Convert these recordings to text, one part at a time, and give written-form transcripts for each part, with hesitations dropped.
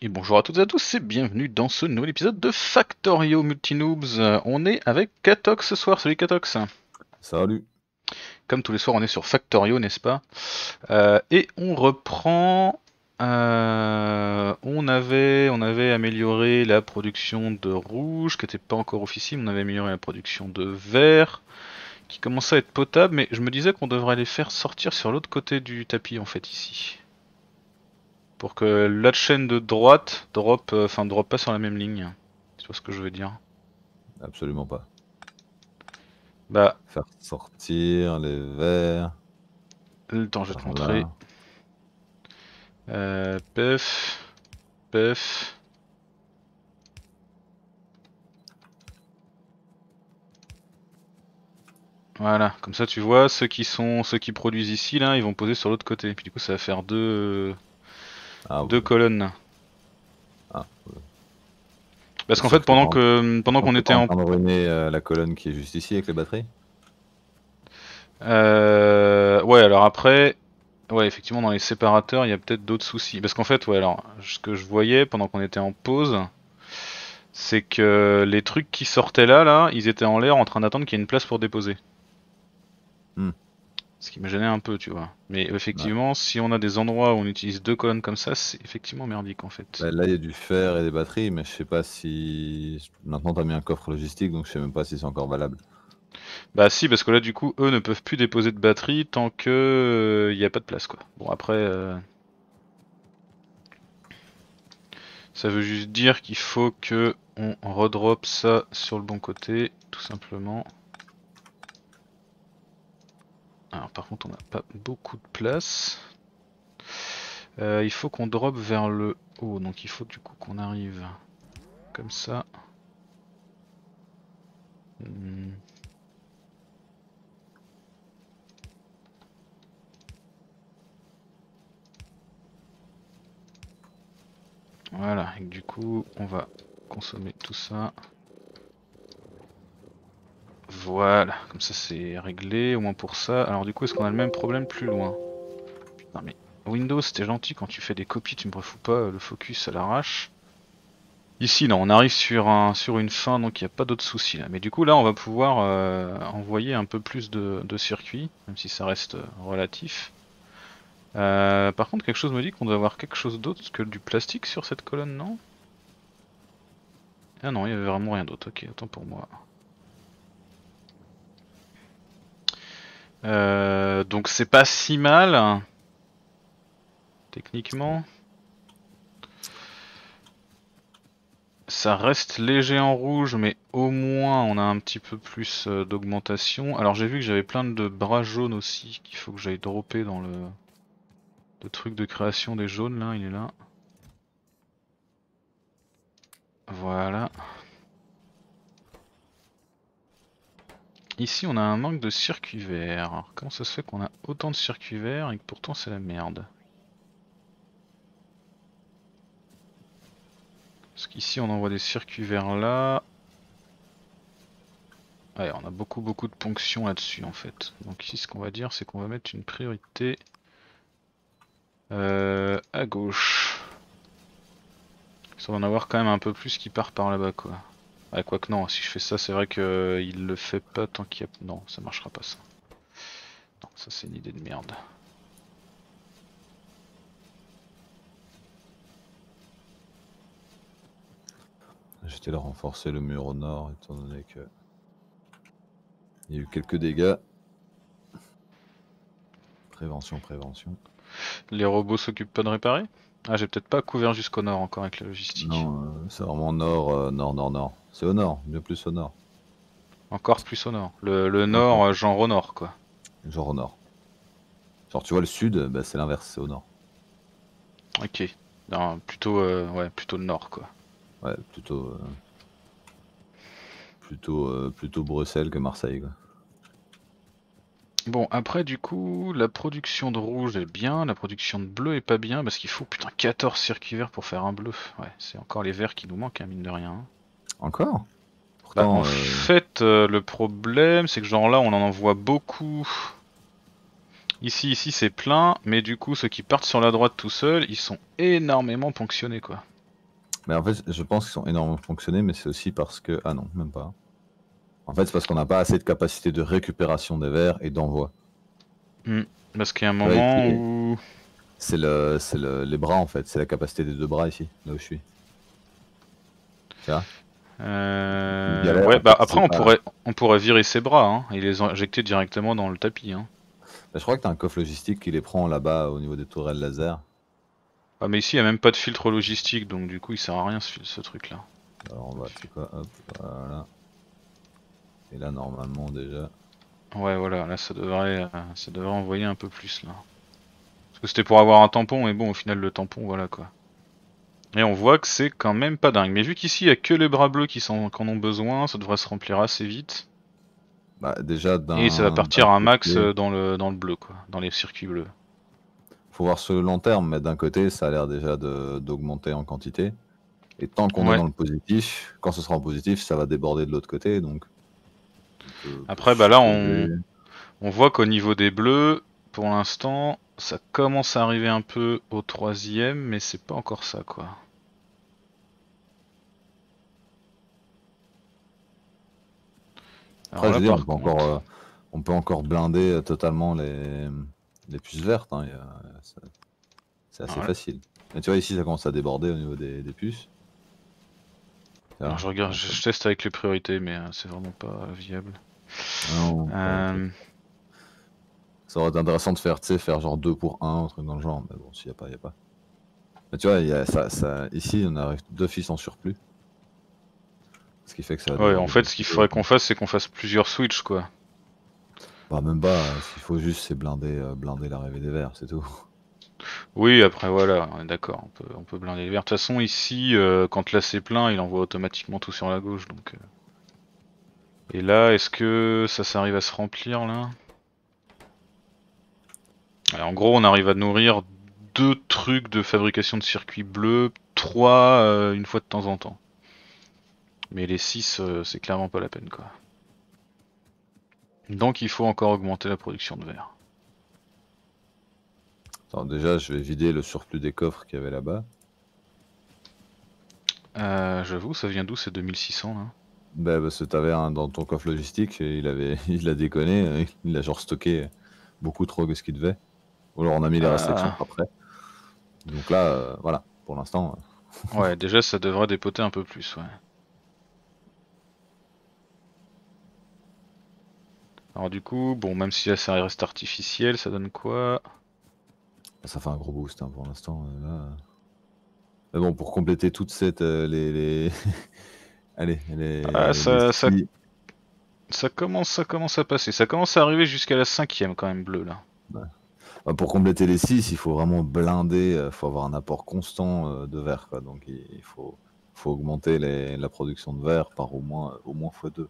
Et bonjour à toutes et à tous et bienvenue dans ce nouvel épisode de Factorio Multinoobs. On est avec Katox ce soir, salut Katox. Salut. Comme tous les soirs on est sur Factorio, n'est-ce pas? Et on reprend... on avait amélioré la production de rouge qui n'était pas encore officine, on avait amélioré la production de vert qui commençait à être potable, mais je me disais qu'on devrait les faire sortir sur l'autre côté du tapis en fait ici. Pour que la chaîne de droite drop pas sur la même ligne. Tu vois ce que je veux dire? Absolument pas. Bah. Faire sortir les verts. Attends, je vais te montrer. Pef. Voilà, comme ça tu vois, ceux qui produisent ici là, ils vont poser sur l'autre côté. Puis du coup ça va faire deux colonnes. Ah, ouais. Parce qu'en fait, pendant qu'on était en train d'enruiner la colonne qui est juste ici avec les batteries. Ouais, alors après, ouais, effectivement, dans les séparateurs, il y a peut-être d'autres soucis. Parce qu'en fait, ouais, alors ce que je voyais pendant qu'on était en pause, c'est que les trucs qui sortaient là, ils étaient en l'air en train d'attendre qu'il y ait une place pour déposer. Hmm. Ce qui me gênait un peu, tu vois. Mais effectivement, ouais. Si on a des endroits où on utilise deux colonnes comme ça, c'est effectivement merdique en fait. Là, il y a du fer et des batteries, mais je sais pas si... Maintenant, t'as mis un coffre logistique, donc je sais même pas si c'est encore valable. Bah si, parce que là, du coup, eux ne peuvent plus déposer de batteries tant que il n'y a pas de place, quoi. Bon, après... Ça veut juste dire qu'il faut que on redrop ça sur le bon côté, tout simplement. Alors par contre on n'a pas beaucoup de place, il faut qu'on drop vers le haut, donc il faut du coup qu'on arrive comme ça. Voilà, et du coup on va consommer tout ça. Voilà, comme ça c'est réglé, au moins pour ça. Alors du coup, est-ce qu'on a le même problème plus loin? Putain mais Windows, c'était gentil, quand tu fais des copies, tu me refous pas le focus à l'arrache. Ici, non, on arrive sur une fin, donc il n'y a pas d'autres soucis là. Mais du coup, là, on va pouvoir envoyer un peu plus de circuits, même si ça reste relatif. Par contre, quelque chose me dit qu'on doit avoir quelque chose d'autre que du plastique sur cette colonne, non? Ah non, il n'y avait vraiment rien d'autre, ok, autant pour moi. Donc c'est pas si mal techniquement, ça reste léger en rouge, mais au moins on a un petit peu plus d'augmentation. Alors j'ai vu que j'avais plein de bras jaunes aussi qu'il faut que j'aille dropper dans le truc de création des jaunes, là il est là, voilà. Ici on a un manque de circuits verts. Alors, comment ça se fait qu'on a autant de circuits verts et que pourtant c'est la merde? Parce qu'ici on envoie des circuits verts là. Ouais, on a beaucoup de ponctions là-dessus en fait. Donc ici ce qu'on va dire c'est qu'on va mettre une priorité à gauche. Ça va en avoir quand même un peu plus qui part par là-bas quoi. Ah, quoique non, si je fais ça, c'est vrai qu'il le fait pas tant qu'il y a... Non, ça marchera pas ça. Non, ça c'est une idée de merde. J'étais là renforcer le mur au nord, étant donné que... Il y a eu quelques dégâts. Prévention. Les robots s'occupent pas de réparer? Ah, j'ai peut-être pas couvert jusqu'au nord encore avec la logistique. Non, c'est vraiment nord. C'est au nord, bien plus au nord. Encore plus au nord. Le nord, genre au nord quoi. Genre au nord. Genre tu vois le sud, bah, c'est l'inverse, c'est au nord. Ok. Non, plutôt, ouais, plutôt le nord quoi. Ouais, plutôt Bruxelles que Marseille quoi. Bon, après du coup, la production de rouge est bien, la production de bleu est pas bien, parce qu'il faut putain 14 circuits verts pour faire un bleu. Ouais, c'est encore les verts qui nous manquent, hein, mine de rien. Encore ? Pourtant, bah, en fait, le problème, c'est que genre là, on en envoie beaucoup. Ici, c'est plein, mais du coup, ceux qui partent sur la droite tout seuls, ils sont énormément ponctionnés, quoi. Mais en fait, je pense qu'ils ont énormément fonctionné, mais c'est aussi parce que... Ah non, même pas. En fait, c'est parce qu'on n'a pas assez de capacité de récupération des verres et d'envoi. Mmh, parce qu'il y a un moment ouais, où... C'est les bras, en fait. C'est la capacité des deux bras, ici, là où je suis. Tu vois galère, ouais, bah après, on pourrait virer ses bras, hein, et les injecter directement dans le tapis. Hein. Bah, je crois que t'as un coffre logistique qui les prend là-bas, au niveau des tourelles laser. Ah mais ici il n'y a même pas de filtre logistique donc du coup il sert à rien ce truc là. Alors on va tu sais quoi, hop, voilà. Et là normalement déjà. Ouais voilà, là ça devrait envoyer un peu plus là. Parce que c'était pour avoir un tampon mais bon au final le tampon voilà quoi. Et on voit que c'est quand même pas dingue. Mais vu qu'ici il n'y a que les bras bleus qui en ont besoin, ça devrait se remplir assez vite. Bah déjà d'un... Et ça va partir un max dans le bleu quoi, dans les circuits bleus. Faut voir sur le long terme, mais d'un côté ça a l'air déjà d'augmenter en quantité et tant qu'on ouais. est dans le positif, quand ce sera en positif ça va déborder de l'autre côté donc... Après bah là on voit qu'au niveau des bleus pour l'instant ça commence à arriver un peu au troisième mais c'est pas encore ça quoi. Alors après, là, je veux dire, on peut encore blinder totalement les puces vertes, hein, c'est assez facile. Mais tu vois ici ça commence à déborder au niveau des puces. Alors, je regarde, je teste avec les priorités mais c'est vraiment pas viable. Non, ça aurait été intéressant de faire genre 2 pour 1, un truc dans le genre, mais bon s'il n'y a pas, il n'y a pas. Mais tu vois, ici on arrive deux fils en surplus. Ce qui fait que ça... Ouais en fait ce qu'il faudrait qu'on fasse c'est qu'on fasse plusieurs switches quoi. Bah même pas, ce qu'il faut juste c'est blinder l'arrivée des verres, c'est tout. Oui après voilà, d'accord, on peut blinder les verres. De toute façon ici, quand là c'est plein, il envoie automatiquement tout sur la gauche. Donc. Et là, est-ce que ça arrive à se remplir là? Alors, en gros on arrive à nourrir 2 trucs de fabrication de circuits bleus, 3 une fois de temps en temps. Mais les 6 c'est clairement pas la peine quoi. Donc il faut encore augmenter la production de verre. Attends, déjà je vais vider le surplus des coffres qu'il y avait là-bas. J'avoue, ça vient d'où ces 2600 là? Bah parce que t'avais un dans ton coffre logistique, et il a déconné, il a genre stocké beaucoup trop de ce qu'il devait. Alors on a mis les restrictions après. Donc là, voilà, pour l'instant... Ouais, déjà ça devrait dépoter un peu plus, ouais. Alors du coup, bon, même si là ça reste artificiel, ça donne quoi? Ça fait un gros boost hein, pour l'instant. Mais bon, pour compléter toute cette... Allez, ça commence à passer. Ça commence à arriver jusqu'à la 5e quand même, bleue là. Ouais. Bah, pour compléter les 6, il faut vraiment blinder, il faut avoir un apport constant de verre. Quoi. Donc il faut augmenter la production de verre par au moins x2.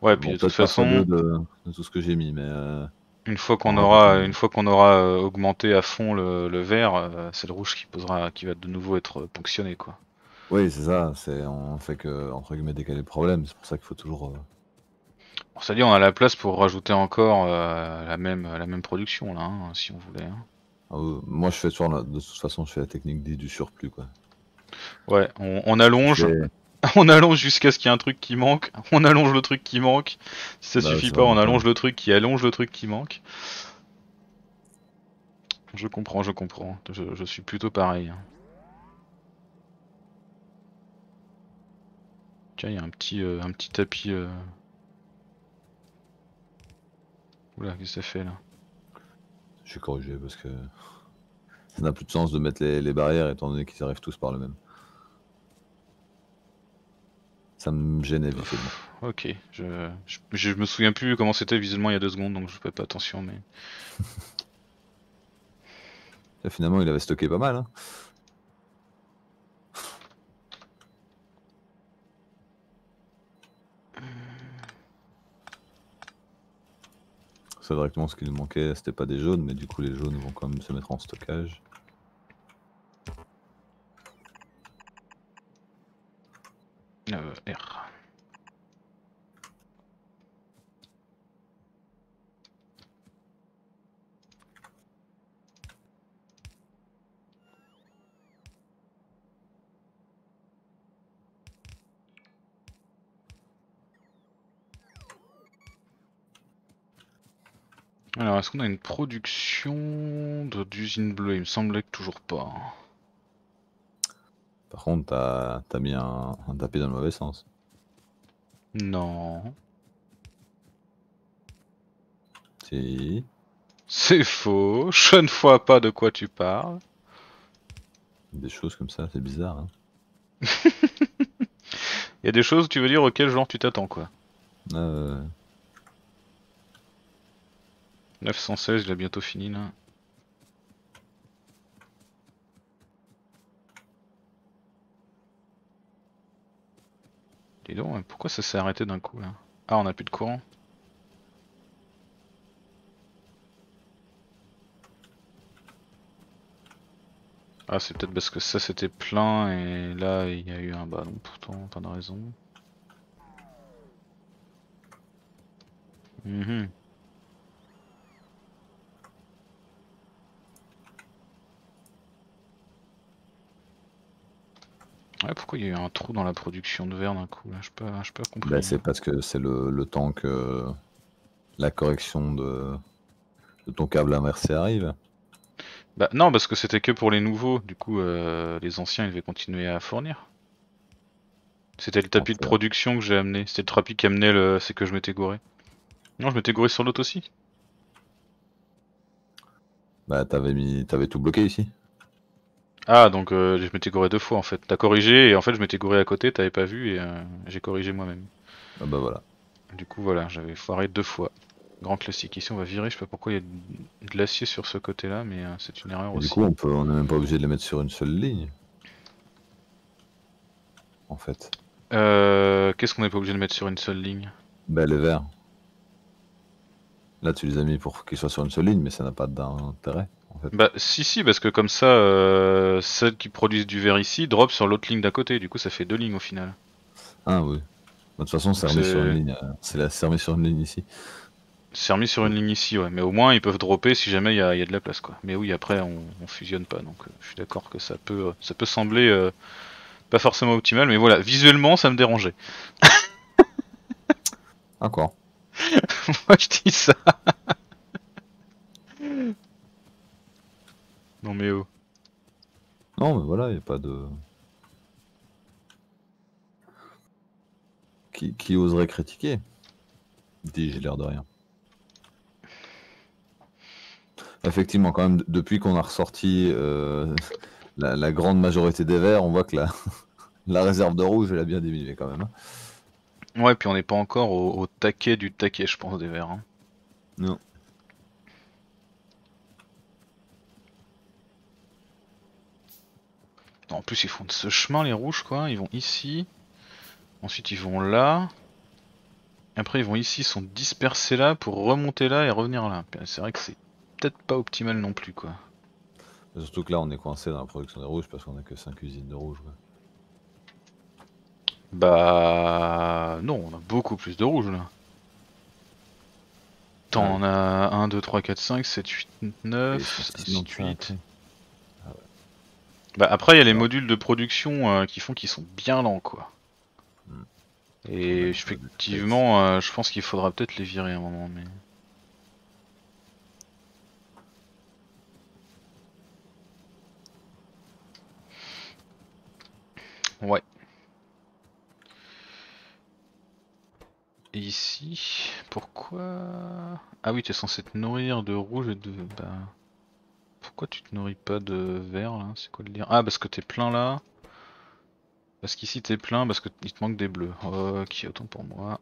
Ouais, puis de toute façon, de tout ce que j'ai mis, mais une fois qu'on aura augmenté à fond le vert, c'est le rouge qui va de nouveau être ponctionné, quoi. Oui, c'est ça. On fait que entre guillemets décaler le problème. C'est pour ça qu'il faut toujours. Bon, ça dit, on a la place pour rajouter encore la même production là, hein, si on voulait. Hein. Moi, je fais toujours de toute façon, je fais la technique du surplus, quoi. Ouais, on allonge. On allonge jusqu'à ce qu'il y ait un truc qui manque, on allonge le truc qui manque, si ça suffit pas, on allonge le truc qui allonge le truc qui manque. Je comprends, je suis plutôt pareil. Tiens, il y a un petit tapis... Oula, qu'est-ce que ça fait là? Je suis corrigé parce que... Ça n'a plus de sens de mettre les barrières étant donné qu'ils arrivent tous par le même. Ça me gênait visuellement. Ok, je me souviens plus comment c'était visuellement il y a 2 secondes, donc je fais pas attention, mais... Là, finalement, il avait stocké pas mal, hein. Ça, directement, ce qui nous manquait, c'était pas des jaunes, mais du coup, les jaunes vont quand même se mettre en stockage. R. Alors, est-ce qu'on a une production d'usine bleue? Il me semblait que toujours pas. Par contre, t'as mis un tapis dans le mauvais sens. Non. Si. C'est faux. Je ne vois pas de quoi tu parles. Des choses comme ça, c'est bizarre. Hein. Il y a des choses, tu veux dire, auquel genre tu t'attends, quoi. 916, il a bientôt fini là. Dis donc, pourquoi ça s'est arrêté d'un coup là? Ah, on a plus de courant. Ah, c'est peut-être parce que ça c'était plein et là il y a eu un ballon, pourtant t'en as raison. Mmh. Ouais, pourquoi il y a eu un trou dans la production de verre d'un coup là? Je peux comprendre. Bah, c'est parce que c'est le temps que la correction de ton câble inversé arrive. Bah non, parce que c'était que pour les nouveaux, du coup les anciens ils devaient continuer à fournir. C'était le tapis de production que j'ai amené, c'était le tapis qui amenait le... c'est que je m'étais gouré. Non, je m'étais gouré sur l'autre aussi. Bah t'avais tout bloqué ici. Ah, donc je m'étais gouré deux fois en fait. T'as corrigé et en fait je m'étais gouré à côté, t'avais pas vu et j'ai corrigé moi-même. Ah bah voilà. Du coup voilà, j'avais foiré deux fois. Grand classique. Ici on va virer, je sais pas pourquoi il y a de l'acier sur ce côté là, mais c'est une erreur aussi. Du coup on n'est même pas obligé de les mettre sur une seule ligne. En fait. Qu'est-ce qu'on n'est pas obligé de mettre sur une seule ligne? Bah les verts. Là tu les as mis pour qu'ils soient sur une seule ligne, mais ça n'a pas d'intérêt. En fait. Bah si, parce que comme ça, celles qui produisent du verre ici drop sur l'autre ligne d'à côté, du coup ça fait deux lignes au final. Ah oui. De toute façon c'est remis sur une ligne, c'est remis sur une ligne ici. C'est remis sur une ligne ici, ouais, mais au moins ils peuvent dropper si jamais il y a de la place, quoi. Mais oui, après on fusionne pas, donc je suis d'accord que ça peut sembler pas forcément optimal, mais voilà, visuellement ça me dérangeait. Encore. Moi je dis ça. Non mais oh. Non mais voilà, il n'y a pas de... Qui oserait critiquer? Dis-je, l'air de rien. Effectivement, quand même, depuis qu'on a ressorti la grande majorité des verts, on voit que la réserve de rouge, elle a bien diminué quand même. Ouais, puis on n'est pas encore au taquet du taquet, je pense, des verts. Hein. Non. En plus, ils font de ce chemin, les rouges, quoi. Ils vont ici. Ensuite, ils vont là. Après, ils vont ici, ils sont dispersés là pour remonter là et revenir là. C'est vrai que c'est peut-être pas optimal non plus, quoi. Surtout que là on est coincé dans la production des rouges parce qu'on a que 5 usines de rouges. Ouais. Bah non, on a beaucoup plus de rouges là. Tant on a 1, 2, 3, 4, 5, 7, 8, 9, 6, 8. Ah ouais. Bah après il y a les modules de production qui font qu'ils sont bien lents, quoi. Et effectivement je pense qu'il faudra peut-être les virer à un moment, mais... Ouais. Et ici, pourquoi... Ah oui, t'es censé te nourrir de rouge et de... Bah... Pourquoi tu te nourris pas de vert là? C'est quoi le lien? Ah, parce que t'es plein là. Parce qu'ici t'es plein, parce qu'il te manque des bleus. Ok, autant pour moi.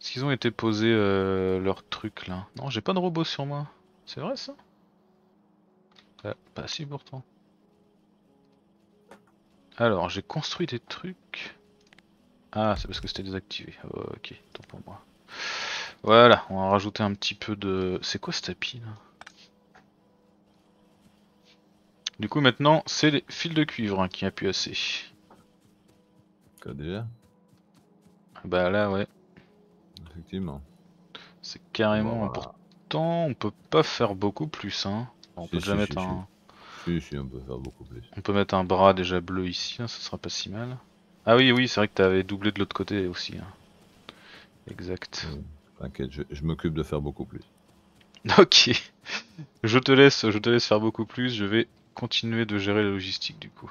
Est-ce qu'ils ont été posés leur truc là? Non, j'ai pas de robot sur moi. C'est vrai ça? Ah, bah si pourtant. Alors, j'ai construit des trucs... Ah, c'est parce que c'était désactivé. Ok, tant pour moi. Voilà, on va rajouter un petit peu de... C'est quoi ce tapis là? Du coup, maintenant, c'est les fils de cuivre hein, qui appuient assez. Quoi déjà? Bah là, ouais. Effectivement. C'est carrément voilà. Important. On peut pas faire beaucoup plus, hein. On peut déjà mettre un... Si, on peut faire beaucoup plus. On peut mettre un bras déjà bleu ici, hein, ça sera pas si mal. Ah oui, c'est vrai que t'avais doublé de l'autre côté aussi. Hein. Exact. T'inquiète, je m'occupe de faire beaucoup plus. Ok, je te laisse faire beaucoup plus, je vais continuer de gérer la logistique du coup.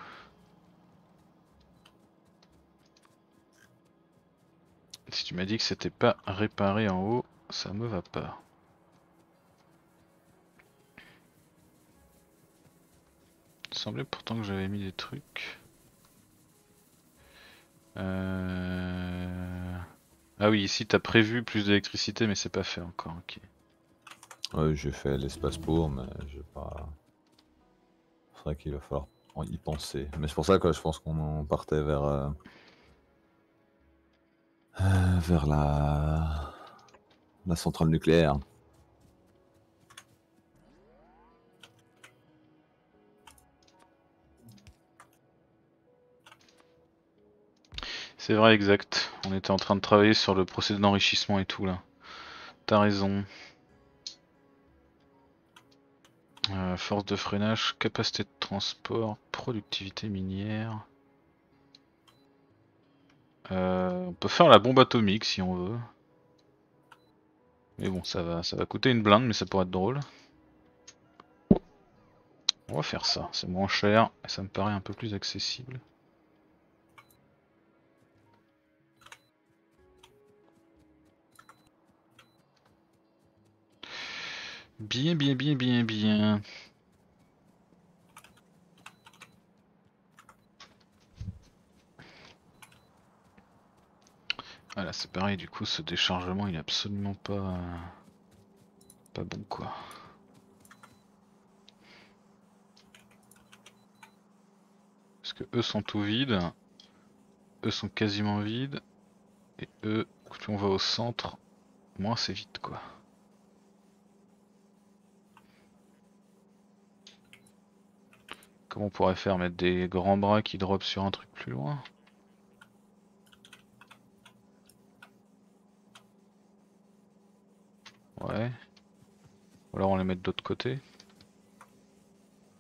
Si tu m'as dit que c'était pas réparé en haut, ça me va pas. Il semblait pourtant que j'avais mis des trucs. Ah oui, ici t'as prévu plus d'électricité, mais c'est pas fait encore. Ok. Oui, j'ai fait l'espace pour, mais je sais pas. C'est vrai qu'il va falloir y penser. Mais c'est pour ça que je pense qu'on partait vers la centrale nucléaire. C'est vrai, exact. On était en train de travailler sur le procédé d'enrichissement et tout là. T'as raison. Force de freinage, capacité de transport, productivité minière. On peut faire la bombe atomique si on veut. Mais bon, ça va coûter une blinde, mais ça pourrait être drôle. On va faire ça, c'est moins cher et ça me paraît un peu plus accessible. Bien. Voilà, c'est pareil, du coup, ce déchargement, il est absolument pas bon, quoi. Parce que eux sont tout vides, eux sont quasiment vides, et eux, quand on va au centre, moins c'est vide, quoi. Comment on pourrait faire, mettre des grands bras qui drop sur un truc plus loin? Ouais. Ou alors on les met de l'autre côté.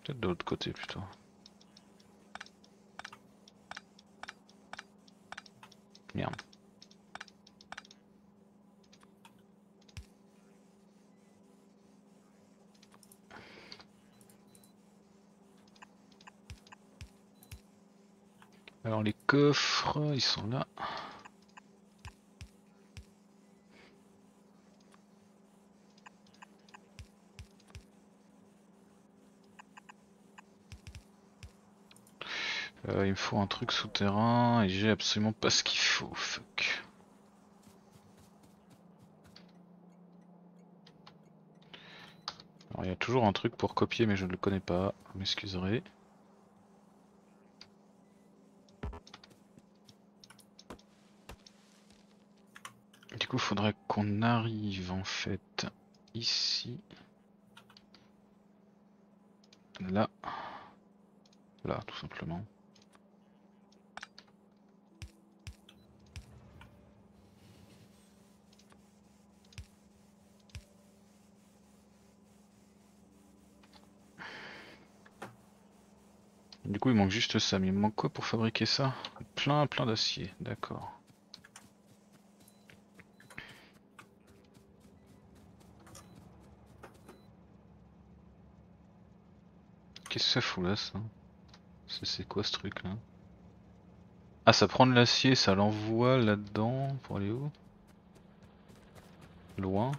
Peut-être de l'autre côté plutôt. Merde. Alors les coffres, ils sont là. Il me faut un truc souterrain et j'ai absolument pas ce qu'il faut, fuck. Alors il y a toujours un truc pour copier mais je ne le connais pas, vous m'excuserez. Il faudrait qu'on arrive en fait ici, là tout simplement. Du coup il manque juste ça, mais il manque quoi pour fabriquer ça? Plein d'acier, d'accord. Qu'est-ce que ça fout là, ça? C'est quoi ce truc là? Ah, ça prend de l'acier, ça l'envoie là-dedans pour aller où? Loin,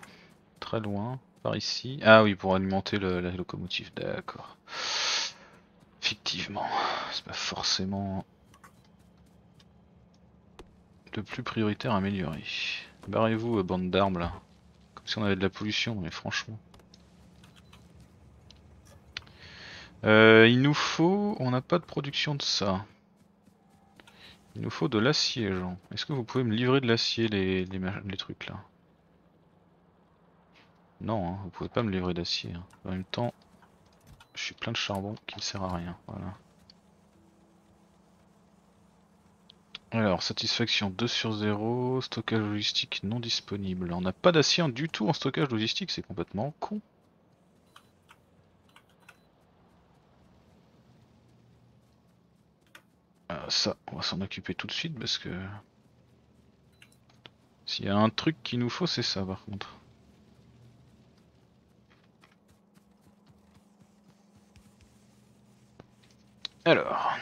très loin, par ici. Ah oui, pour alimenter la locomotive, d'accord. Effectivement, c'est pas forcément le plus prioritaire à améliorer. Barrez-vous, bande d'armes là. Comme si on avait de la pollution, mais franchement. Il nous faut... on n'a pas de production de ça. Il nous faut de l'acier, Jean. Est-ce que vous pouvez me livrer de l'acier, les trucs là? Non, hein, vous pouvez pas me livrer d'acier. Hein. En même temps, je suis plein de charbon qui ne sert à rien. Voilà. Alors, satisfaction 2 sur 0, stockage logistique non disponible. On n'a pas d'acier du tout en stockage logistique, c'est complètement con. Ça, on va s'en occuper tout de suite parce que S'il y a un truc qu'il nous faut, c'est ça par contre. Alors...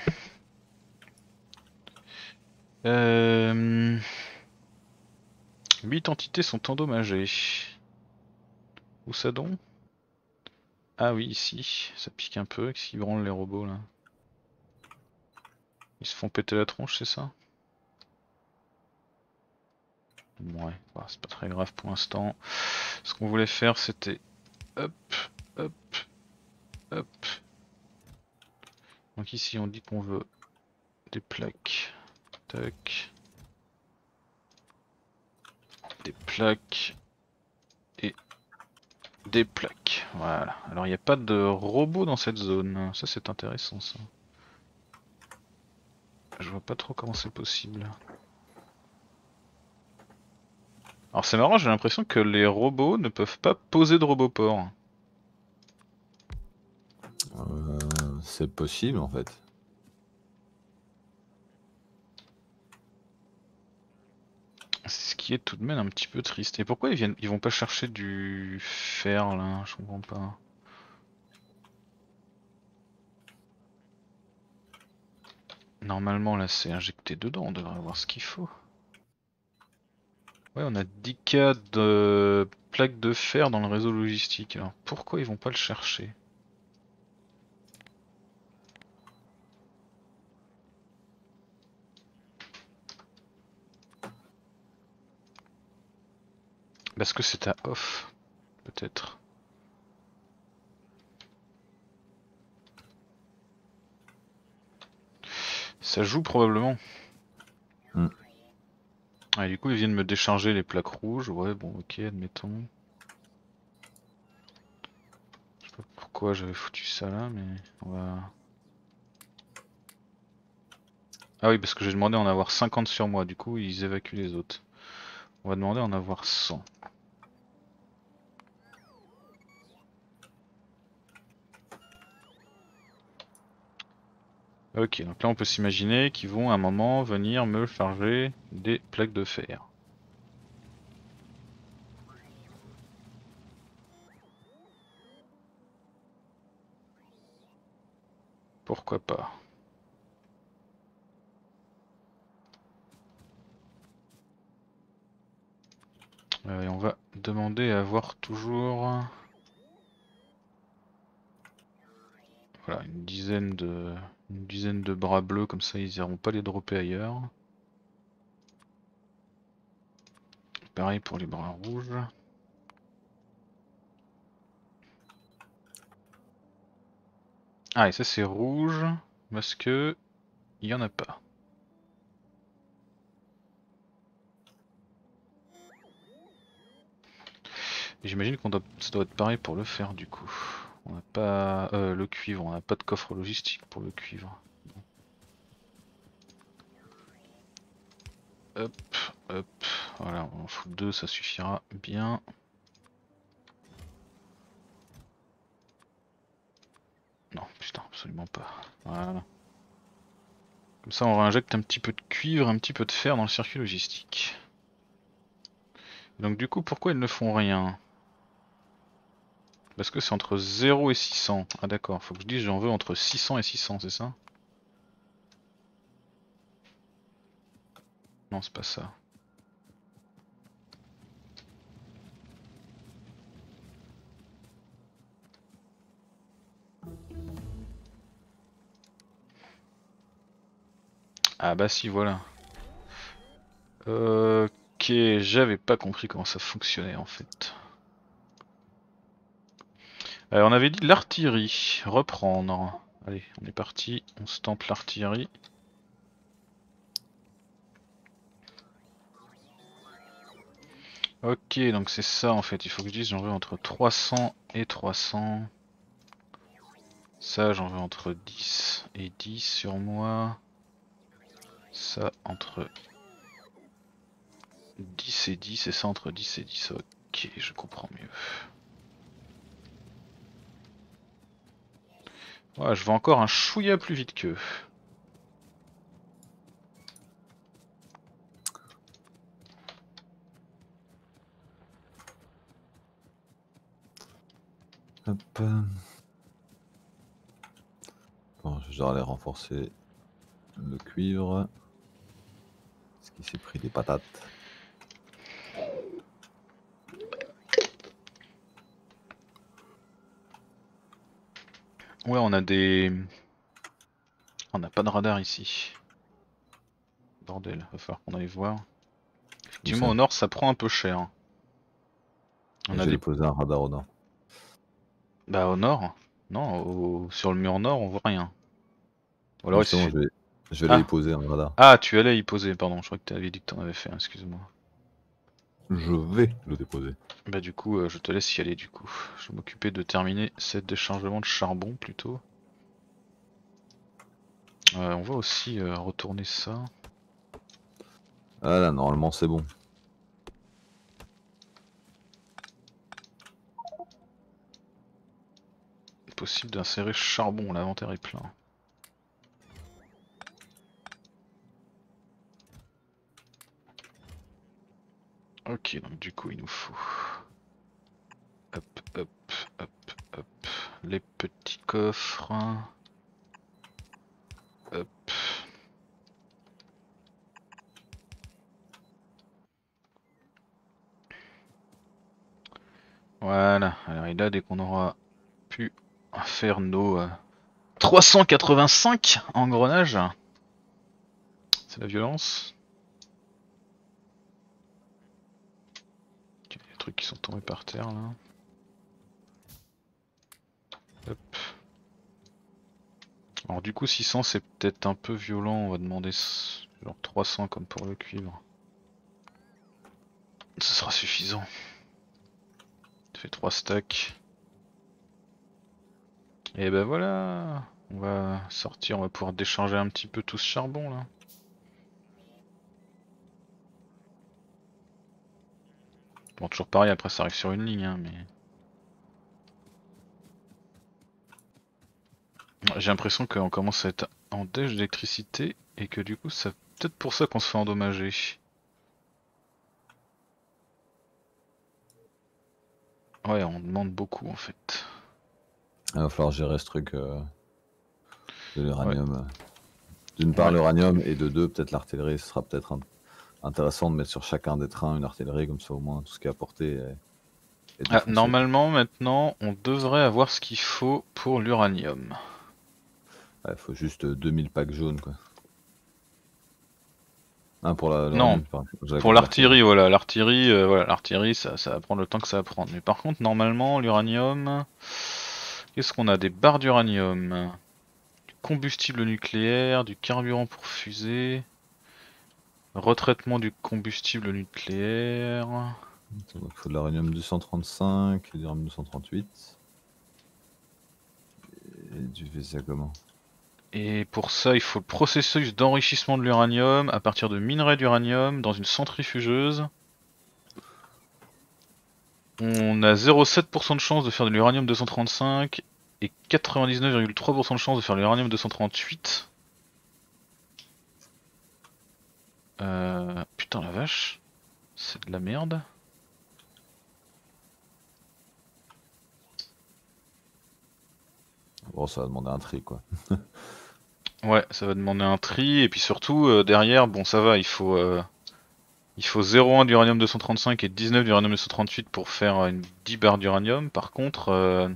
Huit entités sont endommagées. Où ça donc? Ah oui, ici. Ça pique un peu. Qu'est-ce qui branle les robots là? Ils se font péter la tronche, c'est ça? Ouais, bah, c'est pas très grave pour l'instant. Ce qu'on voulait faire, c'était... Hop, hop, hop. Donc ici, on dit qu'on veut des plaques. Tac. Des plaques. Et des plaques. Voilà. Alors, il n'y a pas de robot dans cette zone. Ça, c'est intéressant, ça. Je vois pas trop comment c'est possible. Alors c'est marrant, j'ai l'impression que les robots ne peuvent pas poser de roboport. C'est possible en fait. C'est ce qui est tout de même un petit peu triste. Et pourquoi ils vont pas chercher du fer là? Je comprends pas. Normalement là c'est injecté dedans, on devrait avoir ce qu'il faut. Ouais, on a 10 000 de plaques de fer dans le réseau logistique, alors pourquoi ils vont pas le chercher? Parce que c'est à off, peut-être. Ça joue probablement. Ah, et du coup ils viennent me décharger les plaques rouges, ouais bon ok admettons. Je sais pas pourquoi j'avais foutu ça là mais on va... Ah oui parce que j'ai demandé à en avoir 50 sur moi, du coup ils évacuent les autres. On va demander à en avoir 100. Ok, donc là on peut s'imaginer qu'ils vont à un moment venir me charger des plaques de fer. Pourquoi pas? Et on va demander à avoir toujours... Voilà, une dizaine de bras bleus, comme ça ils n'iront pas les dropper ailleurs. Pareil pour les bras rouges. Ah et ça c'est rouge, parce que il n'y en a pas. J'imagine qu'on doit, ça doit être pareil pour le fer du coup. On n'a pas le cuivre, on n'a pas de coffre logistique pour le cuivre. Hop, hop, voilà, on en fout 2, ça suffira bien. Non, putain, absolument pas. Voilà. Comme ça, on réinjecte un petit peu de cuivre, un petit peu de fer dans le circuit logistique. Donc du coup, pourquoi ils ne font rien ? Parce que c'est entre 0 et 600. Ah d'accord, faut que je dise j'en veux entre 600 et 600, c'est ça? Non, c'est pas ça. Ah bah si, voilà. Ok, j'avais pas compris comment ça fonctionnait en fait. On avait dit l'artillerie, reprendre. Allez, on est parti, on se tente l'artillerie. Ok, donc c'est ça en fait, il faut que je dise j'en veux entre 300 et 300. Ça j'en veux entre 10 et 10 sur moi. Ça entre 10 et 10 et ça entre 10 et 10. Ok, je comprends mieux. Ouais, je vais encore un chouïa plus vite qu'eux. Hop. Bon, je dois aller renforcer le cuivre. Est-ce qu'il s'est pris des patates? Ouais, on a des... On n'a pas de radar ici. Bordel, va falloir qu'on aille voir. Effectivement, au nord, ça prend un peu cher. On a déposé un radar au nord. Bah au nord? Non, sur le mur nord, on voit rien. Ou alors ici... Je vais aller y poser un radar. Ah, tu allais y poser, pardon. Je crois que tu avais dit que tu en avais fait, excuse-moi. Je vais le déposer. Bah du coup, je te laisse y aller du coup. Je vais m'occuper de terminer cet déchargement de charbon plutôt. On va aussi retourner ça. Ah là, normalement c'est bon. Possible d'insérer charbon, l'inventaire est plein. Ok, donc du coup il nous faut hop hop hop hop les petits coffres, hop voilà. Alors et là dès qu'on aura pu faire nos 385 engrenages, c'est la violence. Il y a des trucs qui sont tombés par terre là. Hop. Alors du coup 600 c'est peut-être un peu violent, on va demander genre 300 comme pour le cuivre. Ce sera suffisant. Ça fait 3 stacks. Et ben voilà, on va sortir, on va pouvoir décharger un petit peu tout ce charbon là. Bon, toujours pareil, après ça arrive sur une ligne, hein, mais... J'ai l'impression qu'on commence à être en déj d'électricité et que du coup, c'est peut-être pour ça qu'on se fait endommager. Ouais, on demande beaucoup en fait. Il va falloir gérer ce truc de l'uranium. Ouais. D'une part l'uranium et de deux peut-être l'artillerie. Ce sera peut-être intéressant de mettre sur chacun des trains une artillerie, comme ça au moins tout ce qui est apporté est normalement maintenant on devrait avoir ce qu'il faut pour l'uranium. Il faut juste 2000 packs jaunes quoi. Ah, pour la, non, pour l'artillerie voilà, l'artillerie l'artillerie ça va prendre le temps que ça va prendre. Mais par contre normalement l'uranium... Qu'est-ce qu'on a? Des barres d'uranium, du combustible nucléaire, du carburant pour fusée, retraitement du combustible nucléaire. Il faut de l'uranium 235, de l'uranium 238, et tu fais ça comment? Et pour ça il faut le processus d'enrichissement de l'uranium à partir de minerais d'uranium dans une centrifugeuse. On a 0,7% de chance de faire de l'uranium 235 et 99,3% de chance de faire de l'uranium 238. Putain la vache, c'est de la merde. Bon, ça va demander un tri quoi. Ouais, ça va demander un tri et puis surtout derrière, bon ça va, il faut 0,1 d'uranium 235 et 19 d'uranium 238 pour faire une 10 barres d'uranium. Par contre,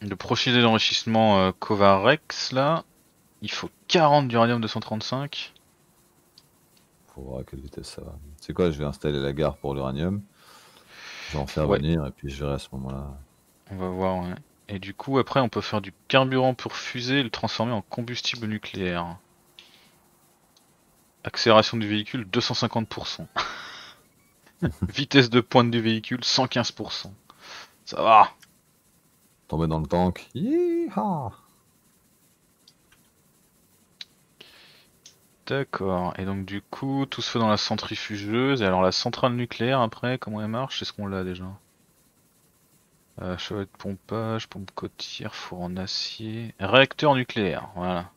le procédé d'enrichissement Covarex, là, il faut 40 d'uranium 235. Faut voir à quelle vitesse ça va. C'est quoi, je vais installer la gare pour l'uranium. Je vais en faire venir et puis je verrai à ce moment-là. On va voir, ouais. Et du coup, après, on peut faire du carburant pour fusée et le transformer en combustible nucléaire. Accélération du véhicule 250%. Vitesse de pointe du véhicule 115%. Ça va. Tomber dans le tank. D'accord. Et donc du coup, tout se fait dans la centrifugeuse. Et alors la centrale nucléaire après, comment elle marche? Est-ce qu'on l'a déjà? Chevalet de pompage, pompe côtière, four en acier. Réacteur nucléaire, voilà.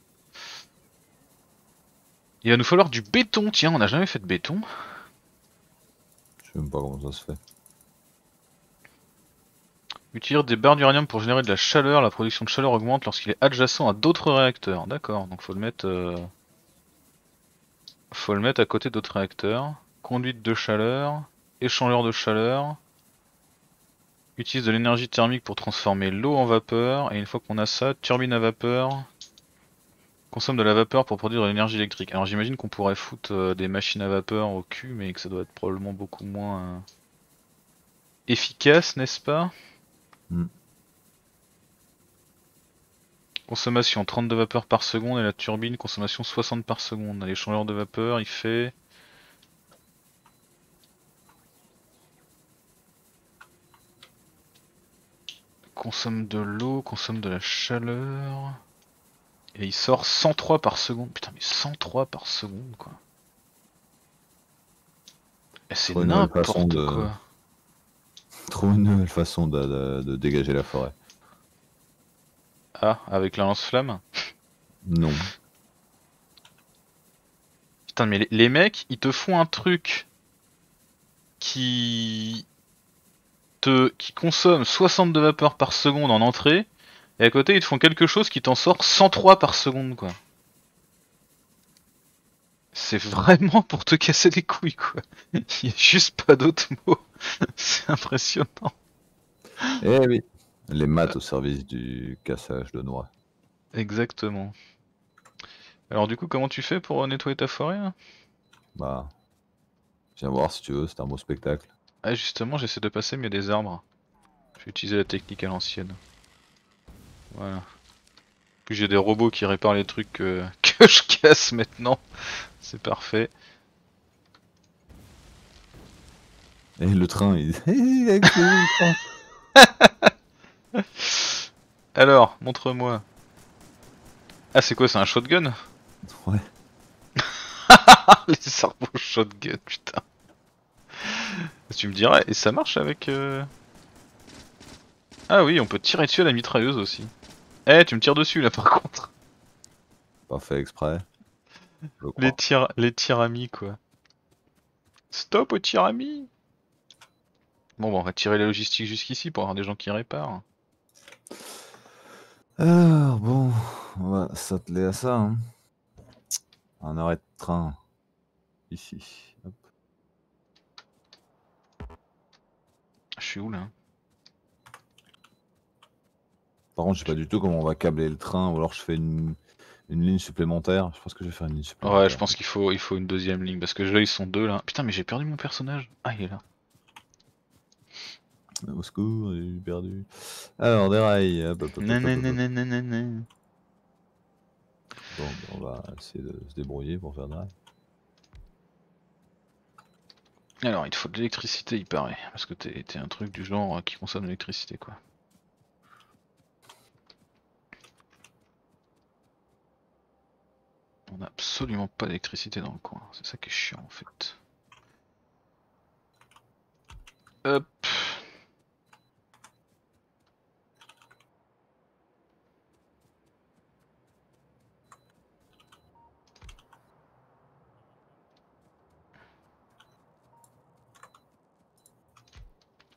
Il va nous falloir du béton, tiens, on n'a jamais fait de béton. Je sais même pas comment ça se fait. Utiliser des barres d'uranium pour générer de la chaleur, la production de chaleur augmente lorsqu'il est adjacent à d'autres réacteurs. D'accord, donc faut le mettre à côté d'autres réacteurs. Conduite de chaleur, échangeur de chaleur. Utilise de l'énergie thermique pour transformer l'eau en vapeur. Et une fois qu'on a ça, turbine à vapeur. Consomme de la vapeur pour produire de l'énergie électrique. Alors j'imagine qu'on pourrait foutre des machines à vapeur au cul, mais que ça doit être probablement beaucoup moins efficace, n'est-ce pas? Mm. Consommation 30 de vapeur par seconde et la turbine consommation 60 par seconde. L'échangeur de vapeur, il fait... consomme de l'eau, consomme de la chaleur. Et il sort 103 par seconde. Putain, mais 103 par seconde, quoi. C'est n'importe quoi. Trop une nouvelle façon de dégager la forêt. Ah, avec la lance-flamme? Non. Putain, mais les mecs, ils te font un truc qui consomme 60 de vapeur par seconde en entrée. Et à côté, ils te font quelque chose qui t'en sort 103 par seconde, quoi. C'est vraiment pour te casser les couilles, quoi. Il n'y a juste pas d'autre mot. C'est impressionnant. Eh oui. Les maths au service du cassage de noix. Exactement. Alors du coup, comment tu fais pour nettoyer ta forêt, hein? Bah... viens voir si tu veux, c'est un beau spectacle. Ah justement, j'essaie de passer, mais il y a des arbres. Je vais utiliser la technique à l'ancienne. Voilà. Puis j'ai des robots qui réparent les trucs que je casse maintenant. C'est parfait. Et le train, il... Alors, montre-moi. Ah, c'est quoi, c'est un shotgun? Ouais. Les arbres shotgun, putain. Tu me dirais, et ça marche avec... Ah oui, on peut tirer dessus à la mitrailleuse aussi. Eh, tu me tires dessus là par contre. Pas fait exprès. Les tirs amis quoi. Stop aux tirs amis. Bon, bah, on va tirer la logistique jusqu'ici pour avoir des gens qui réparent. Alors bon, on va s'atteler à ça. Hein. Un arrêt de train. Ici. Hop. Je suis où là? Par contre, je sais pas du tout comment on va câbler le train, ou alors je fais une ligne supplémentaire. Je pense que je vais faire une ligne supplémentaire. Ouais, je pense qu'il faut une deuxième ligne, parce que là, ils sont deux, là. Putain, mais j'ai perdu mon personnage. Ah, il est là. Au secours, j'ai perdu. Alors, des rails. Bon, on va essayer de se débrouiller pour faire des rails. Alors, il te faut de l'électricité, il paraît. Parce que t'es un truc du genre qui consomme de l'électricité, quoi. On n'a absolument pas d'électricité dans le coin, c'est ça qui est chiant en fait. Hop.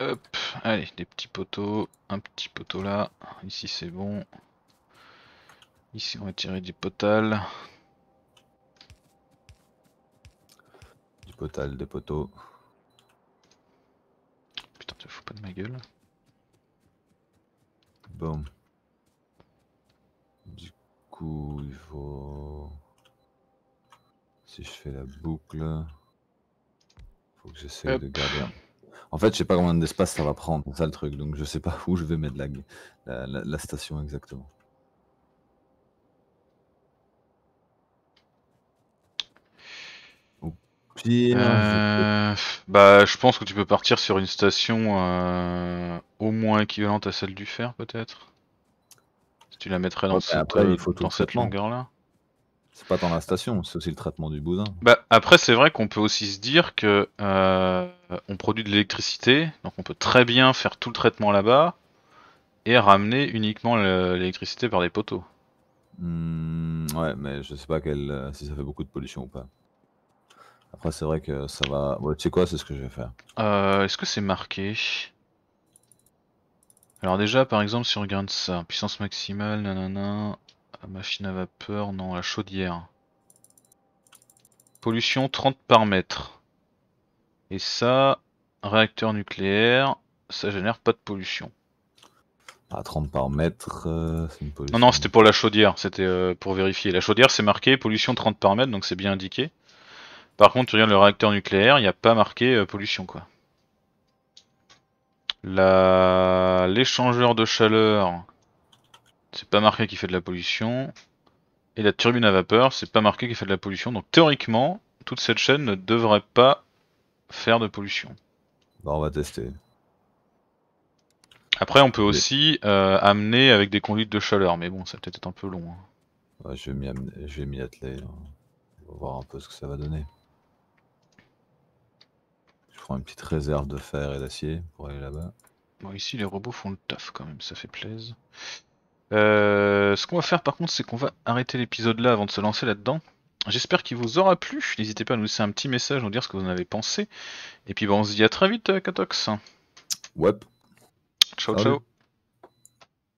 Hop, allez, des petits poteaux, un petit poteau là, ici c'est bon. Ici on va tirer du potal. Total des poteaux. Putain, tu fous pas de ma gueule. Bon. Du coup, il faut... si je fais la boucle... faut que j'essaie de garder... En fait, je sais pas combien d'espace ça va prendre, c'est ça le truc. Donc je sais pas où je vais mettre la station exactement. Bah, je pense que tu peux partir sur une station au moins équivalente à celle du fer, peut-être. Si tu la mettrais dans, cette longueur-là. C'est pas dans la station, c'est aussi le traitement du boudin. Bah, après, c'est vrai qu'on peut aussi se dire que on produit de l'électricité, donc on peut très bien faire tout le traitement là-bas et ramener uniquement l'électricité par des poteaux. Ouais, mais je sais pas si ça fait beaucoup de pollution ou pas. Après c'est vrai que ça va... Ouais, tu sais quoi, c'est ce que je vais faire. Est-ce que c'est marqué? Alors déjà, par exemple, si on regarde ça, puissance maximale, nanana, machine à vapeur, non, la chaudière. Pollution 30 par mètre. Et ça, réacteur nucléaire, ça génère pas de pollution. Ah, 30 par mètre, c'est une pollution. Non, non, c'était pour la chaudière, c'était pour vérifier. La chaudière, c'est marqué pollution 30 par mètre, donc c'est bien indiqué. Par contre, tu regardes le réacteur nucléaire, il n'y a pas marqué pollution, quoi. L'échangeur de chaleur, c'est pas marqué qu'il fait de la pollution. Et la turbine à vapeur, c'est pas marqué qu'il fait de la pollution. Donc théoriquement, toute cette chaîne ne devrait pas faire de pollution. Bon, on va tester. Après, on peut aussi amener avec des conduites de chaleur, mais bon, ça va peut-être être un peu long. Hein. Ouais, je vais m'y atteler. Hein. On va voir un peu ce que ça va donner. Je prends une petite réserve de fer et d'acier pour aller là-bas. Bon, ici, les robots font le taf quand même, ça fait plaisir. Ce qu'on va faire par contre, c'est qu'on va arrêter l'épisode là avant de se lancer là-dedans. J'espère qu'il vous aura plu. N'hésitez pas à nous laisser un petit message, nous dire ce que vous en avez pensé. Et puis, bon, on se dit à très vite, Katox. Ouais. Ciao, ciao.